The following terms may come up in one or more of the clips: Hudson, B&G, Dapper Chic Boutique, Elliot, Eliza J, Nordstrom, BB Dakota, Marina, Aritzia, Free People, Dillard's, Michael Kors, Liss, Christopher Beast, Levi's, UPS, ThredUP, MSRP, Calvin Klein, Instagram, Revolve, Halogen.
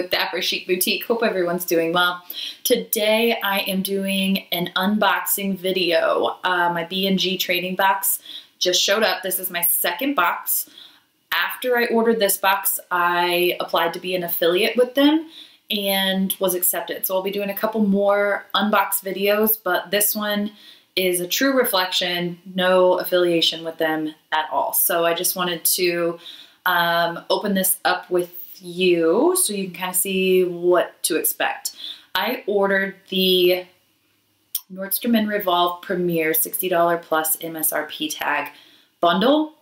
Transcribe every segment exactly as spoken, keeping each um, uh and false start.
with the Dapper Chic Boutique. Hope everyone's doing well. Today I am doing an unboxing video. Uh, my B and G trading box just showed up. This is my second box. After I ordered this box, I applied to be an affiliate with them and was accepted. So I'll be doing a couple more unbox videos, but this one is a true reflection, no affiliation with them at all. So I just wanted to um, open this up with you so you can kind of see what to expect. I ordered the Nordstrom and Revolve Premier sixty dollars plus M S R P tag bundle.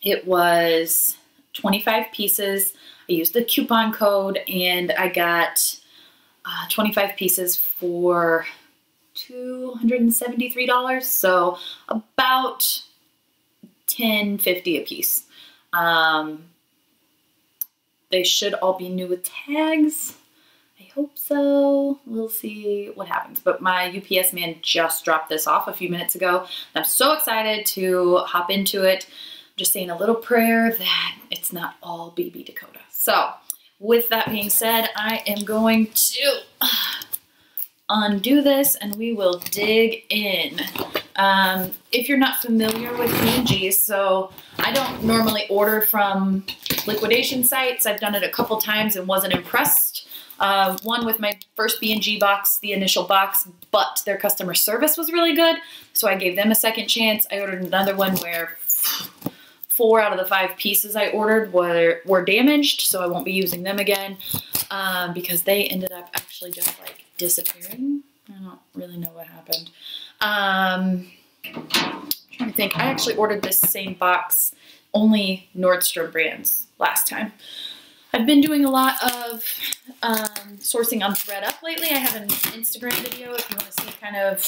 It was twenty-five pieces. I used the coupon code and I got uh, twenty-five pieces for two hundred seventy-three dollars, so about ten fifty a piece. Um, they should all be new with tags. I hope so. We'll see what happens. But my U P S man just dropped this off a few minutes ago. I'm so excited to hop into it. I'm just saying a little prayer that it's not all B B Dakota. So with that being said, I am going to undo this and we will dig in. Um, if you're not familiar with B and G, so I don't normally order from liquidation sites. I've done it a couple times and wasn't impressed. Uh, one with my first B and G box, the initial box, but their customer service was really good, so I gave them a second chance. I ordered another one where four out of the five pieces I ordered were, were damaged, so I won't be using them again um, because they ended up actually just like disappearing. I don't really know what happened. Um, I'm trying to think. I actually ordered this same box, only Nordstrom brands, last time. I've been doing a lot of um, sourcing on ThredUp lately. I have an Instagram video if you want to see kind of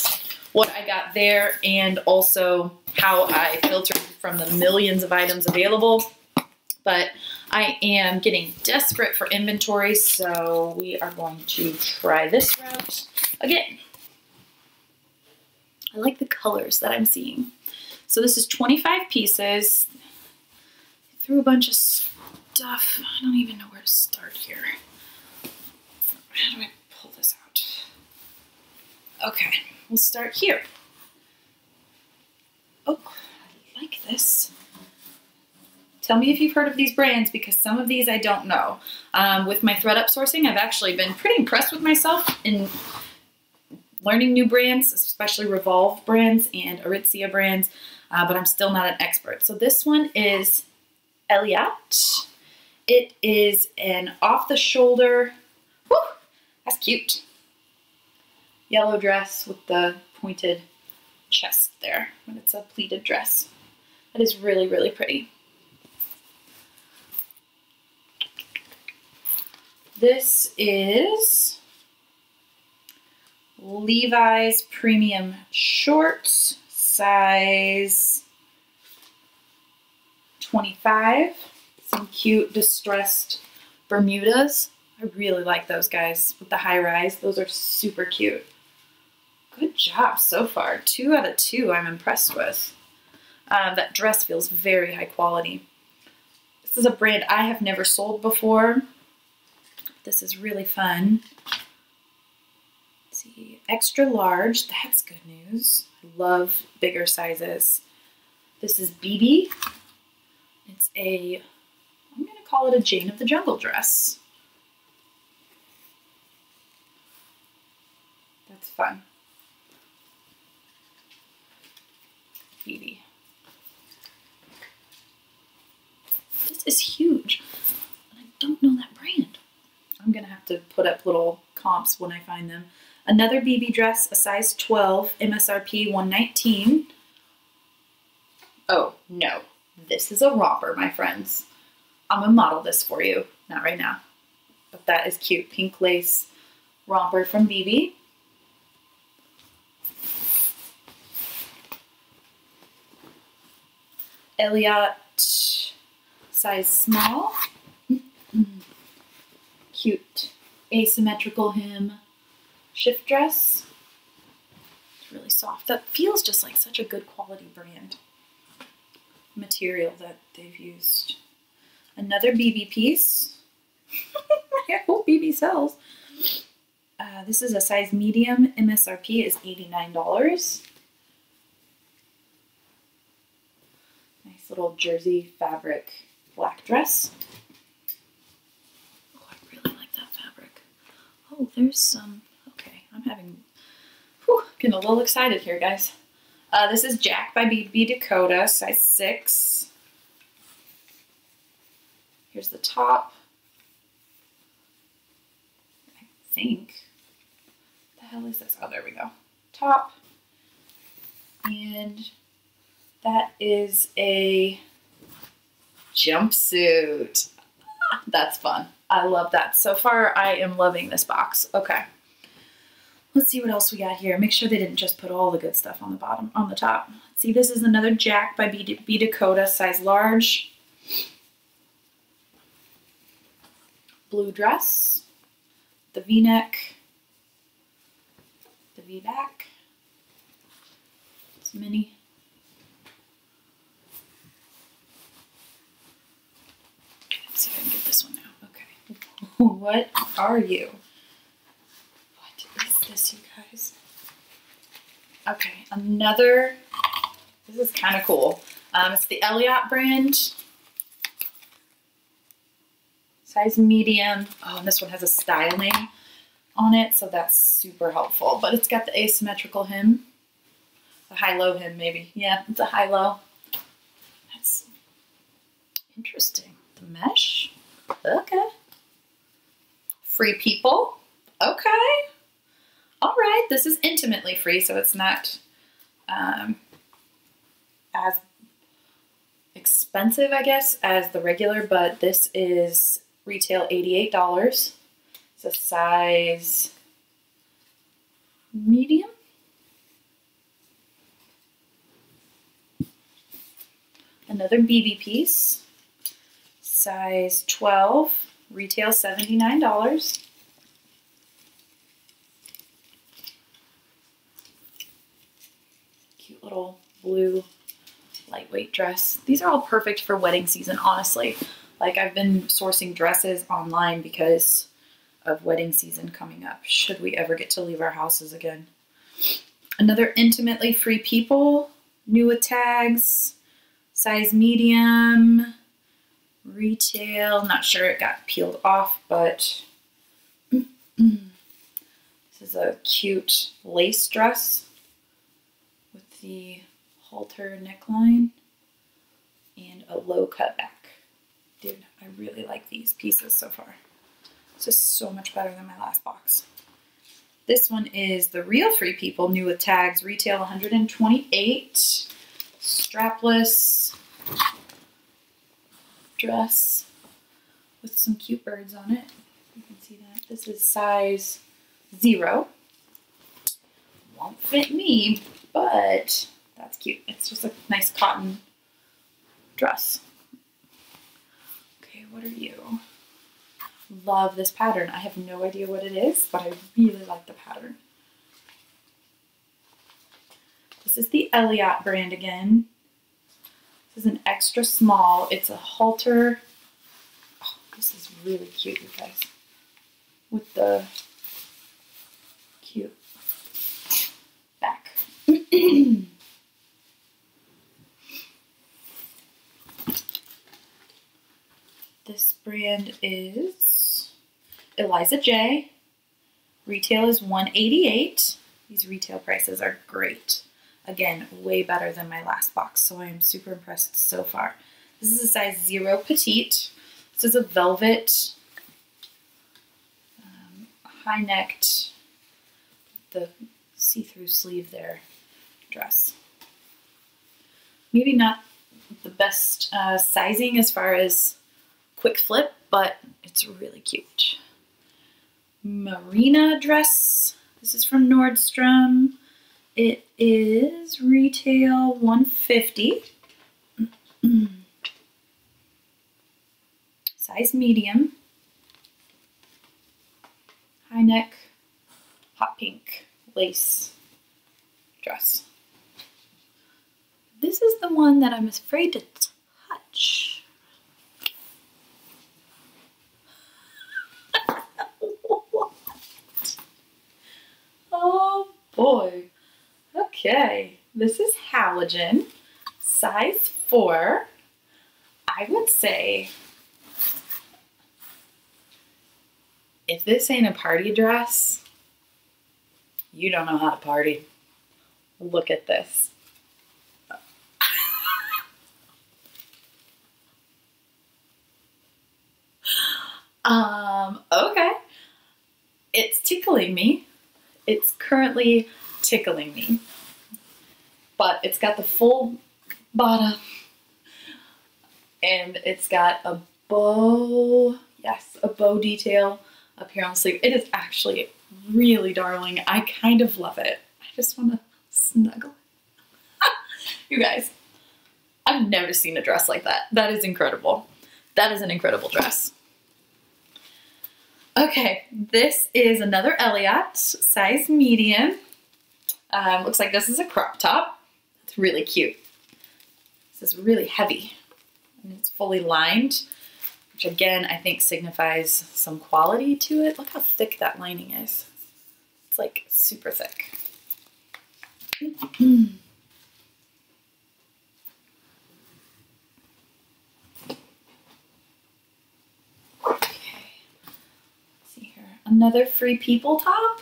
what I got there and also how I filtered from the millions of items available. But I am getting desperate for inventory, so we are going to try this route again. I like the colors that I'm seeing. So this is twenty-five pieces. I threw a bunch of stuff. I don't even know where to start here. How do I pull this out? Okay, we'll start here. Oh, I like this. Tell me if you've heard of these brands because some of these I don't know. Um, with my ThredUp sourcing, I've actually been pretty impressed with myself in learning new brands, especially Revolve brands and Aritzia brands, uh, but I'm still not an expert. So this one is Elliot. It is an off-the-shoulder, whew, that's cute, yellow dress with the pointed chest there, but it's a pleated dress. That is really, really pretty. This is Levi's Premium Shorts, size twenty-five. Some cute distressed Bermudas. I really like those guys with the high rise. Those are super cute. Good job so far. Two out of two I'm impressed with. Um, that dress feels very high quality. This is a brand I have never sold before. This is really fun. Let's see, extra large, that's good news. I love bigger sizes. This is B B. It's a, I'm gonna call it a Jane of the Jungle dress. That's fun. B B. This is huge, and I don't know that brand. I'm gonna have to put up little comps when I find them. Another B B dress, a size twelve, M S R P one nineteen. Oh no, this is a romper, my friends. I'm gonna model this for you, not right now. But that is cute, pink lace romper from B B. Elliot, size small. Cute asymmetrical hem shift dress. It's really soft. That feels just like such a good quality brand material that they've used. Another B B piece. I hope B B sells. Uh, this is a size medium. M S R P is eighty-nine dollars. Nice little jersey fabric black dress. Oh, I really like that fabric. Oh, there's some. Okay, I'm having, whew, getting a little excited here, guys. Uh, this is Jack by B B Dakota, size six. Here's the top. I think. What the hell is this? Oh, there we go. Top. And that is a jumpsuit. That's fun. I love that. So far, I am loving this box. Okay. Let's see what else we got here. Make sure they didn't just put all the good stuff on the bottom, on the top. Let's see, this is another Jack by B B Dakota, size large. Blue dress, the V-neck, the V-back. It's mini. Let's see if I can get this one now. Okay. What are you? What is this, you guys? Okay, another. This is kind of cool. Um, it's the Elliot brand. Size medium. Oh, and this one has a style name on it, so that's super helpful. But it's got the asymmetrical hem. A high-low hem, maybe. Yeah, it's a high-low. That's interesting. The mesh. Okay. Free People. Okay. All right. This is intimately free, so it's not um, as expensive, I guess, as the regular, but this is retail eighty-eight dollars. It's a size medium. Another B B piece, size twelve, retail seventy-nine dollars. Cute little blue lightweight dress. These are all perfect for wedding season, honestly. Like, I've been sourcing dresses online because of wedding season coming up, should we ever get to leave our houses again. Another intimately free People, new with tags, size medium, retail. Not sure, it got peeled off, but this is a cute lace dress with the halter neckline and a low cut back. Dude, I really like these pieces so far. This is so much better than my last box. This one is the real Free People, new with tags, retail one hundred twenty-eight dollars, strapless dress with some cute birds on it. You can see that. This is size zero. Won't fit me, but that's cute. It's just a nice cotton dress. What are you? Love this pattern. I have no idea what it is, but I really like the pattern. This is the Elliot brand again. This is an extra small. It's a halter. Oh, this is really cute, you guys. With the cute back. This brand is Eliza J. Retail is one hundred eighty-eight dollars. These retail prices are great. Again, way better than my last box, so I am super impressed so far. This is a size zero petite. This is a velvet, um, high-necked, the see-through sleeve there, dress. Maybe not the best uh, sizing as far as quick flip, but it's really cute. Marina dress. This is from Nordstrom. It is retail one hundred fifty dollars. Size medium. High neck, hot pink lace dress. This is the one that I'm afraid to touch. boy. Okay, this is Halogen, size four. I would say if this ain't a party dress, you don't know how to party. Look at this. Um, okay. It's tickling me. It's currently tickling me. But it's got the full bottom. And it's got a bow. Yes, a bow detail up here on the sleeve. It is actually really darling. I kind of love it. I just want to snuggle. You guys, I've never seen a dress like that. That is incredible. That is an incredible dress. Okay, this is another Elliot, size medium. Um, looks like this is a crop top. It's really cute. This is really heavy. And it's fully lined, which again, I think signifies some quality to it. Look how thick that lining is. It's like super thick. Another Free People top.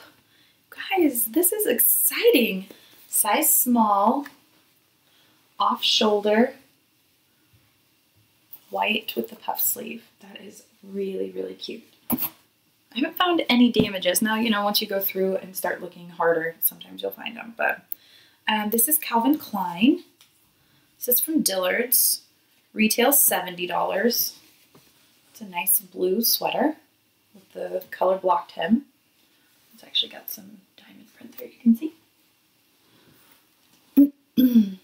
Guys, this is exciting. Size small, off shoulder, white with the puff sleeve. That is really, really cute. I haven't found any damages. Now, you know, once you go through and start looking harder, sometimes you'll find them. But um, this is Calvin Klein. This is from Dillard's. Retail seventy dollars. It's a nice blue sweater with the color blocked hem. It's actually got some diamond print there, you can see.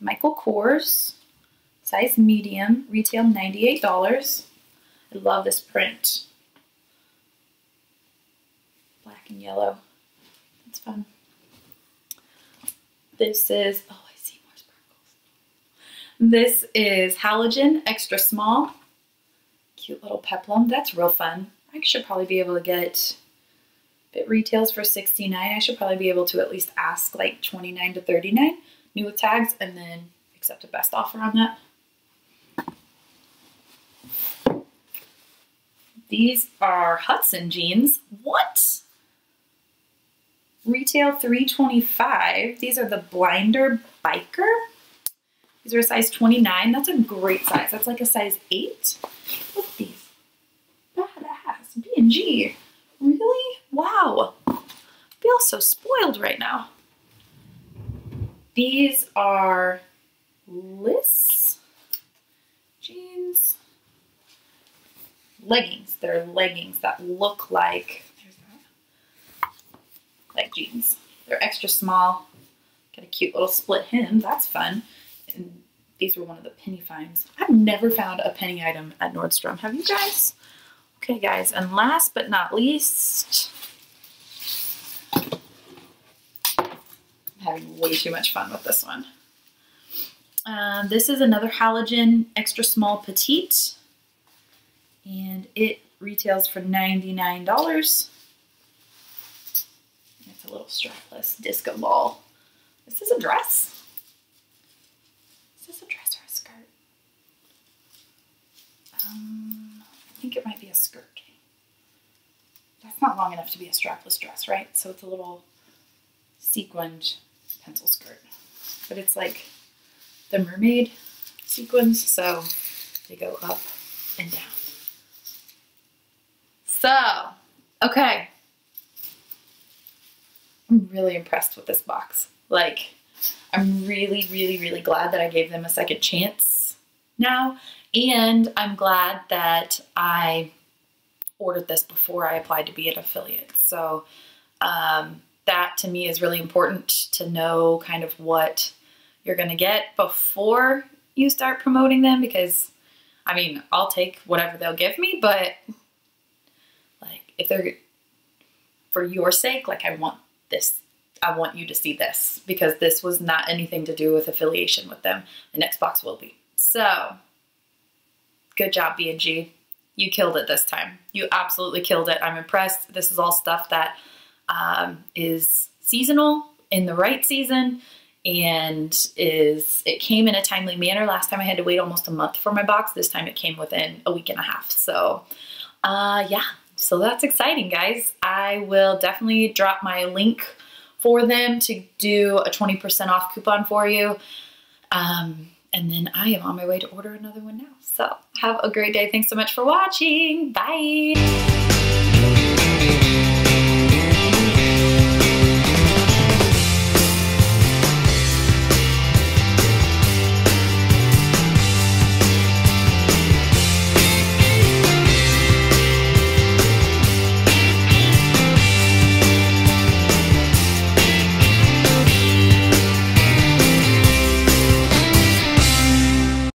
Michael Kors, size medium, retail ninety-eight dollars. I love this print. Black and yellow, that's fun. This is, oh, I see more sparkles. This is Halogen, extra small. Cute little peplum. That's real fun. I should probably be able to get, if it retails for sixty-nine dollars, I should probably be able to at least ask like twenty-nine to thirty-nine, new with tags, and then accept a best offer on that. These are Hudson jeans. What? Retail three twenty-five. These are the Blinder Biker. These are a size twenty-nine. That's a great size. That's like a size eight. Look at these. Badass. B and G. Really? Wow. I feel so spoiled right now. These are Liss jeans. Leggings. They're leggings that look like, there's that, like jeans. They're extra small. Got a cute little split hem. That's fun. And these were one of the penny finds. I've never found a penny item at Nordstrom. Have you guys? Okay, guys. And last but not least, I'm having way too much fun with this one. Um, this is another Halogen extra small petite. And it retails for ninety-nine dollars. And it's a little strapless disco ball. This is a dress. Is this a dress or a skirt? Um, I think it might be a skirt. That's not long enough to be a strapless dress, right? So it's a little sequined pencil skirt. But it's like the mermaid sequins, so they go up and down. So, okay. I'm really impressed with this box. Like, I'm really, really, really glad that I gave them a second chance now, and I'm glad that I ordered this before I applied to be an affiliate. So um, that to me is really important to know kind of what you're going to get before you start promoting them, because, I mean, I'll take whatever they'll give me, but like if they're for your sake, like I want this. I want you to see this, because this was not anything to do with affiliation with them. The next box will be. So good job, B and G. You killed it this time. You absolutely killed it. I'm impressed. This is all stuff that um, is seasonal in the right season, and is it came in a timely manner. Last time I had to wait almost a month for my box. This time it came within a week and a half. So uh, yeah, so that's exciting, guys. I will definitely drop my link for them to do a twenty percent off coupon for you. Um, and then I am on my way to order another one now. So have a great day. Thanks so much for watching. Bye.